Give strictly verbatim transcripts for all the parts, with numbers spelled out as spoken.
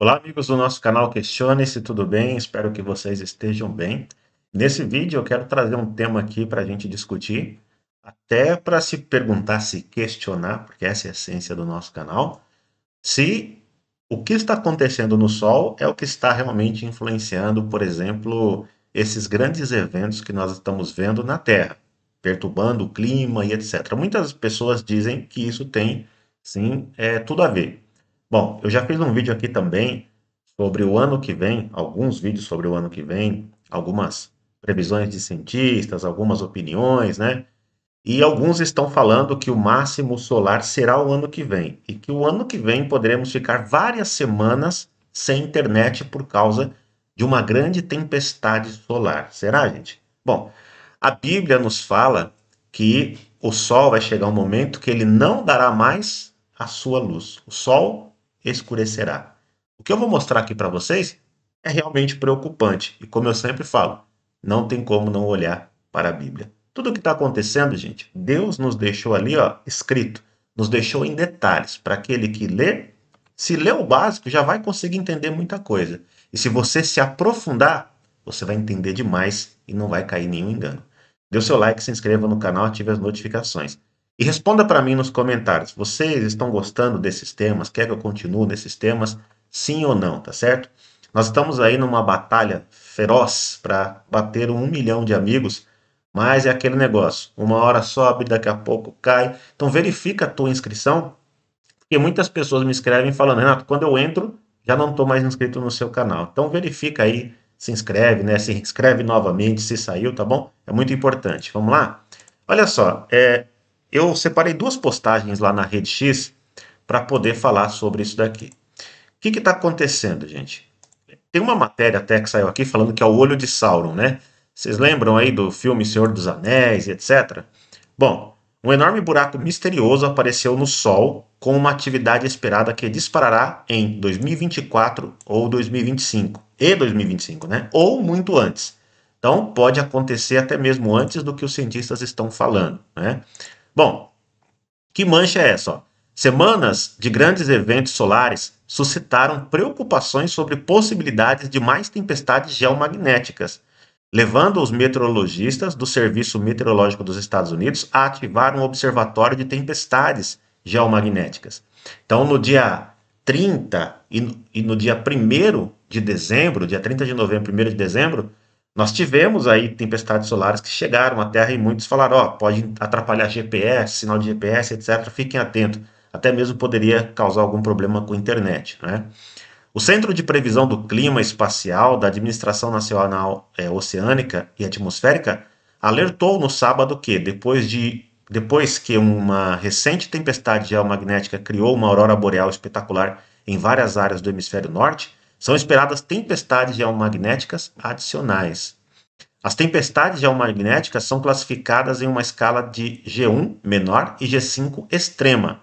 Olá, amigos do nosso canal Questione-se, tudo bem? Espero que vocês estejam bem. Nesse vídeo eu quero trazer um tema aqui para a gente discutir, até para se perguntar, se questionar, porque essa é a essência do nosso canal, se o que está acontecendo no Sol é o que está realmente influenciando, por exemplo, esses grandes eventos que nós estamos vendo na Terra, perturbando o clima e etcétera. Muitas pessoas dizem que isso tem, sim, é, tudo a ver. Bom, eu já fiz um vídeo aqui também sobre o ano que vem, alguns vídeos sobre o ano que vem, algumas previsões de cientistas, algumas opiniões, né? E alguns estão falando que o máximo solar será o ano que vem, e que o ano que vem poderemos ficar várias semanas sem internet por causa de uma grande tempestade solar. Será, gente? Bom, a Bíblia nos fala que o Sol vai chegar um momento que ele não dará mais a sua luz. O Sol escurecerá. O que eu vou mostrar aqui para vocês é realmente preocupante. E como eu sempre falo, não tem como não olhar para a Bíblia. Tudo o que está acontecendo, gente, Deus nos deixou ali, ó, escrito. Nos deixou em detalhes. Para aquele que lê, se lê o básico, já vai conseguir entender muita coisa. E se você se aprofundar, você vai entender demais e não vai cair nenhum engano. Dê o seu like, se inscreva no canal, ative as notificações. E responda para mim nos comentários, vocês estão gostando desses temas? Quer que eu continue nesses temas? Sim ou não, tá certo? Nós estamos aí numa batalha feroz para bater um milhão de amigos, mas é aquele negócio, uma hora sobe, daqui a pouco cai. Então verifica a tua inscrição, porque muitas pessoas me escrevem falando, Renato, quando eu entro, já não estou mais inscrito no seu canal. Então verifica aí, se inscreve, né? Se inscreve novamente, se saiu, tá bom? É muito importante, vamos lá? Olha só, é... eu separei duas postagens lá na Rede X para poder falar sobre isso daqui. O que está acontecendo, gente? Tem uma matéria até que saiu aqui falando que é o olho de Sauron, né? Vocês lembram aí do filme Senhor dos Anéis, etcétera? Bom, um enorme buraco misterioso apareceu no Sol com uma atividade esperada que disparará em dois mil e vinte e quatro ou dois mil e vinte e cinco. E dois mil e vinte e cinco, né? Ou muito antes. Então pode acontecer até mesmo antes do que os cientistas estão falando, né? Bom, que mancha é essa? Ó? Semanas de grandes eventos solares suscitaram preocupações sobre possibilidades de mais tempestades geomagnéticas, levando os meteorologistas do Serviço Meteorológico dos Estados Unidos a ativar um observatório de tempestades geomagnéticas. Então, no dia trinta e no dia primeiro de dezembro, dia trinta de novembro, primeiro de dezembro, nós tivemos aí tempestades solares que chegaram à Terra e muitos falaram, ó, pode atrapalhar G P S, sinal de G P S, etcétera. Fiquem atentos. Até mesmo poderia causar algum problema com a internet, né? O Centro de Previsão do Clima Espacial da Administração Nacional é, Oceânica e Atmosférica alertou no sábado que, depois, de, depois que uma recente tempestade geomagnética criou uma aurora boreal espetacular em várias áreas do hemisfério norte, são esperadas tempestades geomagnéticas adicionais. As tempestades geomagnéticas são classificadas em uma escala de G um menor e G cinco extrema,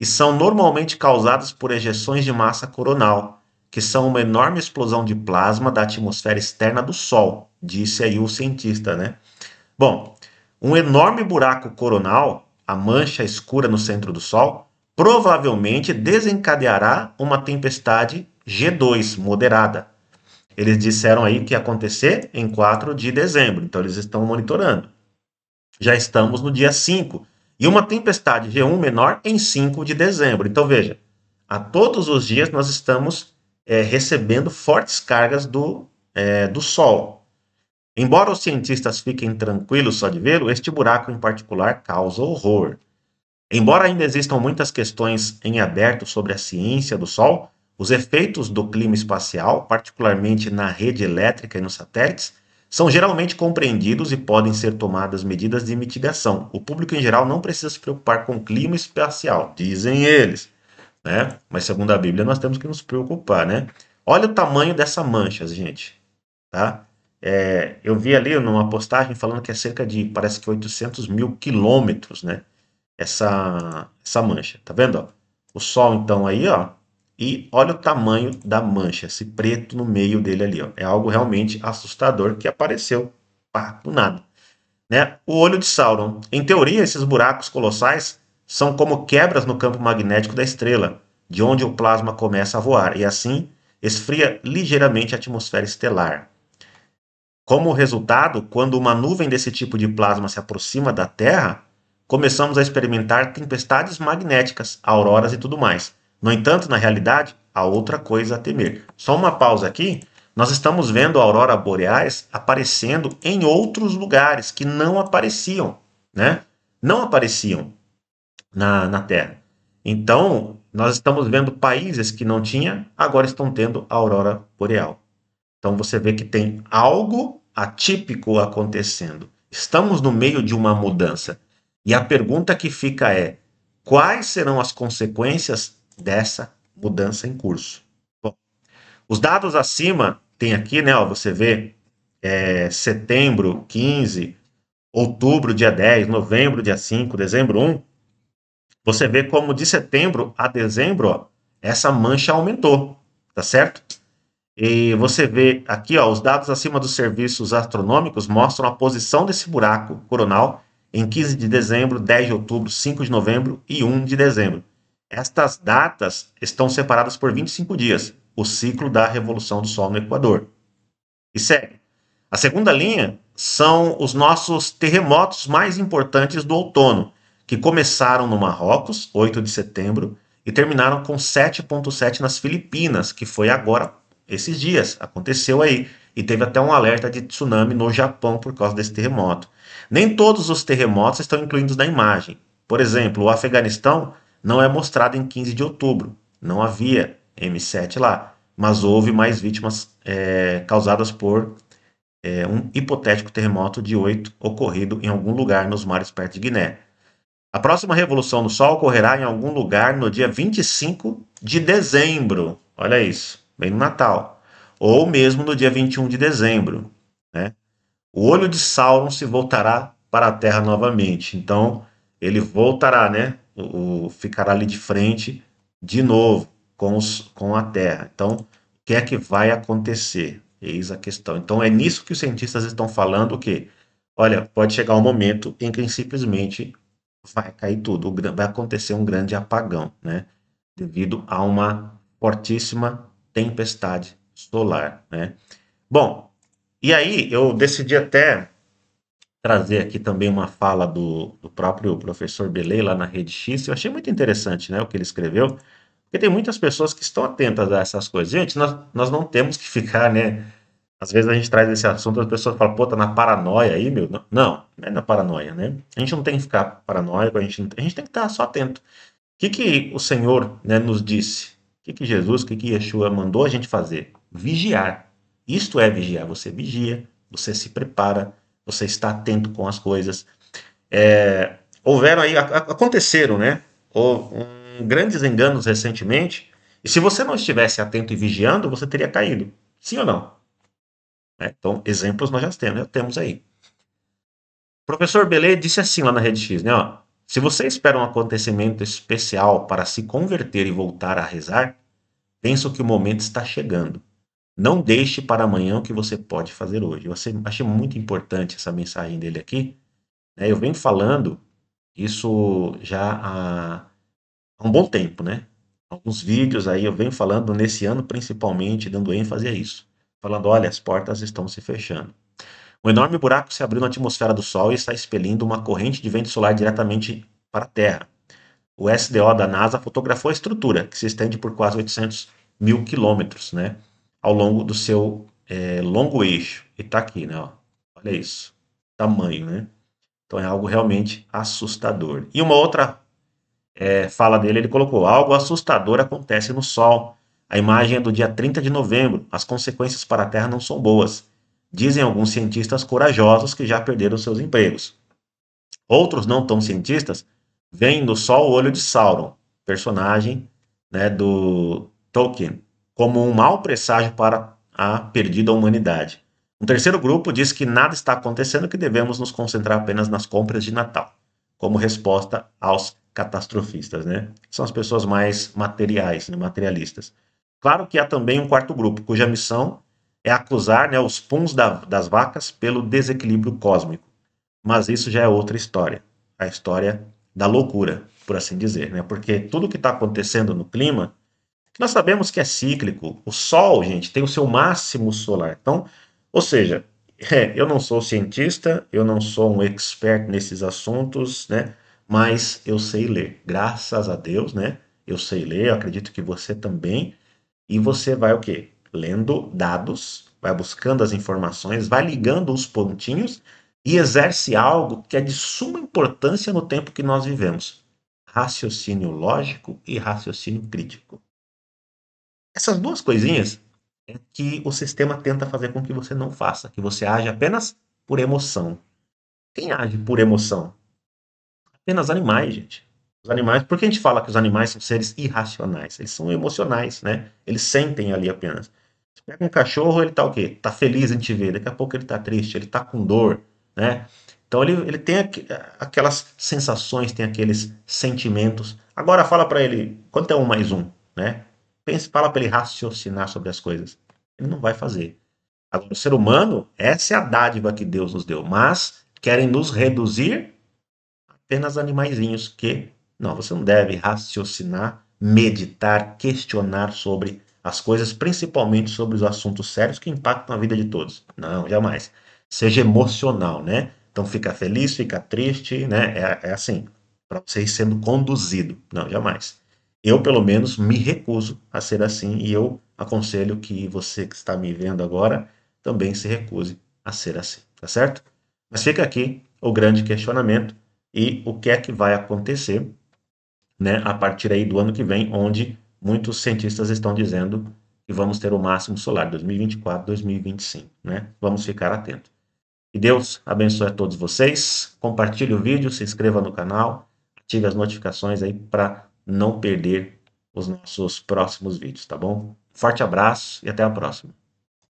e são normalmente causadas por ejeções de massa coronal, que são uma enorme explosão de plasma da atmosfera externa do Sol, disse aí o cientista, né? Bom, um enorme buraco coronal, a mancha escura no centro do Sol, provavelmente desencadeará uma tempestade G dois, moderada. Eles disseram aí que ia acontecer em quatro de dezembro, então eles estão monitorando. Já estamos no dia cinco, e uma tempestade G um menor em cinco de dezembro. Então veja, a todos os dias nós estamos é, recebendo fortes cargas do, é, do Sol. Embora os cientistas fiquem tranquilos só de vê-lo, este buraco em particular causa horror. Embora ainda existam muitas questões em aberto sobre a ciência do Sol, os efeitos do clima espacial, particularmente na rede elétrica e nos satélites, são geralmente compreendidos e podem ser tomadas medidas de mitigação. O público em geral não precisa se preocupar com o clima espacial, dizem eles, né? Mas segundo a Bíblia nós temos que nos preocupar, né? Olha o tamanho dessa mancha, gente, tá? É, eu vi ali numa postagem falando que é cerca de, parece que oitocentos mil quilômetros, né? Essa, essa mancha, tá vendo? Ó? O Sol então aí, ó. E olha o tamanho da mancha, esse preto no meio dele ali. Ó. É algo realmente assustador que apareceu pá, do nada. Né? O olho de Sauron. Em teoria, esses buracos colossais são como quebras no campo magnético da estrela, de onde o plasma começa a voar. E assim, esfria ligeiramente a atmosfera estelar. Como resultado, quando uma nuvem desse tipo de plasma se aproxima da Terra, começamos a experimentar tempestades magnéticas, auroras e tudo mais. No entanto, na realidade, há outra coisa a temer. Só uma pausa aqui. Nós estamos vendo auroras boreais aparecendo em outros lugares que não apareciam, né? Não apareciam na, na Terra. Então, nós estamos vendo países que não tinha, agora estão tendo aurora boreal. Então, você vê que tem algo atípico acontecendo. Estamos no meio de uma mudança. E a pergunta que fica é, quais serão as consequências dessa mudança em curso? Bom, os dados acima tem aqui, né? Ó, você vê é, setembro quinze, outubro dia dez, novembro dia cinco, dezembro um. Você vê como de setembro a dezembro, ó, essa mancha aumentou, tá certo? E você vê aqui, ó, os dados acima dos serviços astronômicos mostram a posição desse buraco coronal em quinze de dezembro, dez de outubro, cinco de novembro e um de dezembro. Estas datas estão separadas por vinte e cinco dias, o ciclo da revolução do Sol no Equador. E segue. A segunda linha são os nossos terremotos mais importantes do outono, que começaram no Marrocos, oito de setembro, e terminaram com sete ponto sete nas Filipinas, que foi agora, esses dias, aconteceu aí. E teve até um alerta de tsunami no Japão por causa desse terremoto. Nem todos os terremotos estão incluídos na imagem. Por exemplo, o Afeganistão não é mostrado em quinze de outubro. Não havia M sete lá, mas houve mais vítimas é, causadas por é, um hipotético terremoto de oito ocorrido em algum lugar nos mares perto de Guiné. A próxima revolução do Sol ocorrerá em algum lugar no dia vinte e cinco de dezembro. Olha isso, bem no Natal. Ou mesmo no dia vinte e um de dezembro, né? O olho de Sauron se voltará para a Terra novamente. Então, ele voltará, né? O, o, ficará ali de frente de novo com, os, com a Terra. Então, o que é que vai acontecer? Eis a questão. Então, é nisso que os cientistas estão falando que, olha, pode chegar um momento em que simplesmente vai cair tudo. Vai acontecer um grande apagão, né? Devido a uma fortíssima tempestade solar, né? Bom, e aí eu decidi até trazer aqui também uma fala do, do próprio professor Belei lá na Rede X. Eu achei muito interessante, né, o que ele escreveu, porque tem muitas pessoas que estão atentas a essas coisas. Gente, nós, nós não temos que ficar, né, às vezes a gente traz esse assunto, as pessoas falam, pô, tá na paranoia aí, meu. Não, não é na paranoia, né? A gente não tem que ficar paranoico, a gente, não, a gente tem que estar só atento. O que que o Senhor, né, nos disse? O que que Jesus, o que que Yeshua mandou a gente fazer? Vigiar. Isto é vigiar. Você vigia, você se prepara, você está atento com as coisas. É, houveram aí, aconteceram, né? Um, grandes enganos recentemente. E se você não estivesse atento e vigiando, você teria caído. Sim ou não? É, então, exemplos nós já temos, já temos aí. O professor Belê disse assim lá na Rede X, né? Ó, se você espera um acontecimento especial para se converter e voltar a rezar, penso que o momento está chegando. Não deixe para amanhã o que você pode fazer hoje. Eu achei muito importante essa mensagem dele aqui. Eu venho falando isso já há um bom tempo, né? Alguns vídeos aí eu venho falando nesse ano, principalmente, dando ênfase a isso. Falando, olha, as portas estão se fechando. Um enorme buraco se abriu na atmosfera do Sol e está expelindo uma corrente de vento solar diretamente para a Terra. O S D O da NASA fotografou a estrutura, que se estende por quase oitocentos mil quilômetros, né, ao longo do seu é, longo eixo. E tá aqui, né? Ó. Olha isso. Tamanho, né? Então é algo realmente assustador. E uma outra é, fala dele, ele colocou, algo assustador acontece no Sol. A imagem é do dia trinta de novembro. As consequências para a Terra não são boas. Dizem alguns cientistas corajosos que já perderam seus empregos. Outros não tão cientistas vem do Sol o olho de Sauron, personagem, né, do Tolkien, como um mau presságio para a perdida humanidade. Um terceiro grupo diz que nada está acontecendo e que devemos nos concentrar apenas nas compras de Natal, como resposta aos catastrofistas, né? São as pessoas mais materiais, né, materialistas. Claro que há também um quarto grupo, cuja missão é acusar, né, os puns da, das vacas pelo desequilíbrio cósmico. Mas isso já é outra história, a história da loucura, por assim dizer, né? Porque tudo que está acontecendo no clima Nós sabemos que é cíclico. O Sol, gente, tem o seu máximo solar. Então, ou seja, é, eu não sou cientista, eu não sou um expert nesses assuntos, né? Mas eu sei ler. Graças a Deus, né? Eu sei ler, eu acredito que você também. E você vai o quê? Lendo dados, vai buscando as informações, vai ligando os pontinhos e exerce algo que é de suma importância no tempo que nós vivemos. Raciocínio lógico e raciocínio crítico. Essas duas coisinhas é que o sistema tenta fazer com que você não faça, que você age apenas por emoção. Quem age por emoção? Apenas animais, gente. Os animais, por que a gente fala que os animais são seres irracionais? Eles são emocionais, né? Eles sentem ali apenas. Você pega um cachorro, ele tá o quê? Tá feliz em te ver, daqui a pouco ele tá triste, ele tá com dor, né? Então ele, ele tem aqu aquelas sensações, tem aqueles sentimentos. Agora fala para ele, quanto é um mais um, né? Pense, fala para ele raciocinar sobre as coisas. Ele não vai fazer. Agora, o ser humano, essa é a dádiva que Deus nos deu, mas querem nos reduzir a apenas animaizinhos que... Não, você não deve raciocinar, meditar, questionar sobre as coisas, principalmente sobre os assuntos sérios que impactam a vida de todos. Não, jamais. Seja emocional, né? Então fica feliz, fica triste, né? É, é assim, para você ir sendo conduzido. Não, jamais. Eu, pelo menos, me recuso a ser assim e eu aconselho que você que está me vendo agora também se recuse a ser assim, tá certo? Mas fica aqui o grande questionamento e o que é que vai acontecer, né, a partir aí do ano que vem, onde muitos cientistas estão dizendo que vamos ter o máximo solar, dois mil e vinte e quatro, dois mil e vinte e cinco, né? Vamos ficar atentos. E Deus abençoe a todos vocês, compartilhe o vídeo, se inscreva no canal, ative as notificações aí para não perder os nossos próximos vídeos, tá bom? Forte abraço e até a próxima.